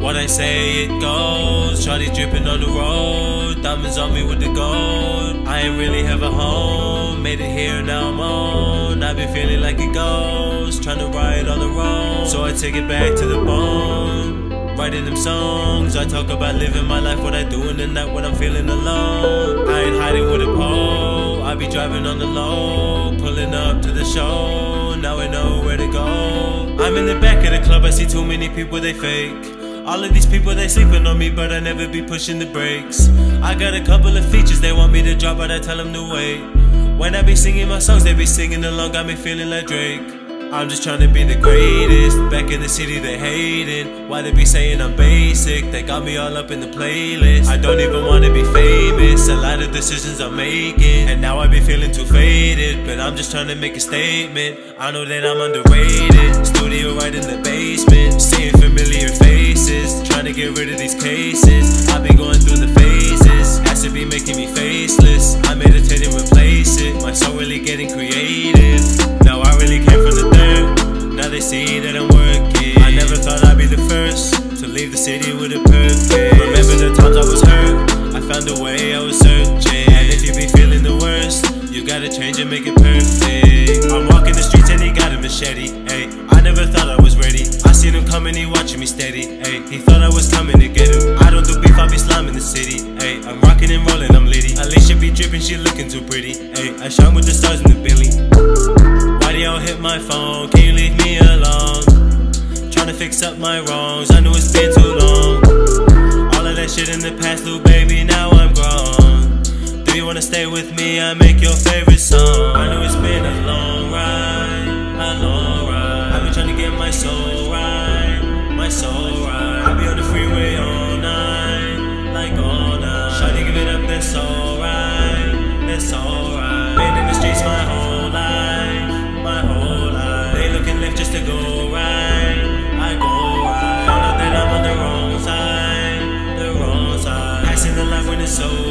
What I say, it goes. Shawty dripping on the road, diamonds on me with the gold. I ain't really have a home, made it here, now I'm on. I've been feeling like a ghost, trying to ride on the road. So I take it back to the bone, writing them songs. I talk about living my life, what I do in the night when I'm feeling alone. I ain't hiding with a pole, I be driving on the low, pulling up to the show. Now I know where to go. I'm in the back of the club, I see too many people, they fake. All of these people, they sleeping on me, but I never be pushing the brakes. I got a couple of features, they want me to drop, but I tell them to wait. When I be singing my songs, they be singing along, got me feeling like Drake. I'm just trying to be the greatest, back in the city they hating. Why they be saying I'm basic, they got me all up in the playlist. I don't even want to be famous, a lot of decisions I'm making. And now I be feeling too faded, but I'm just trying to make a statement. I know that I'm underrated, studio right in the basement, seeing familiar faces. Trying to get rid of these cases, I've been going through the phases. Acid be making me faceless, I meditate and replace it. My soul really getting creative, now I really came from the dirt. Now they see that I'm working. I never thought I'd be the first to leave the city with a purpose. Remember the times I was hurt, I found a way, I was searching. And if you be feeling the worst, you gotta change and make it perfect. I'm walking the streets and he got a machete, ayy. I never thought I was ready, I seen him coming, he watching me steady, ayy. He thought I was coming to get him, I don't do beef, I be slamming the city, ayy. I'm rocking and rolling, I'm litty. Alicia be dripping, she looking too pretty, ayy. I shine with the stars in the Billy. Why do y'all hit my phone, can you leave me alone? Trying to fix up my wrongs, I know it's been too long. All of that shit in the past, little baby, now I'm grown. Do you wanna stay with me, I make your favorite song. I know it's been a long ride, a long ride. Trying to get my soul right, my soul right. I be on the freeway all night, like all night. Try to give it up, that's alright, that's alright. Been in the streets my whole life, my whole life. They looking left just to go right, I go right. Found out that I'm on the wrong side, the wrong side. Passing the life when it's over.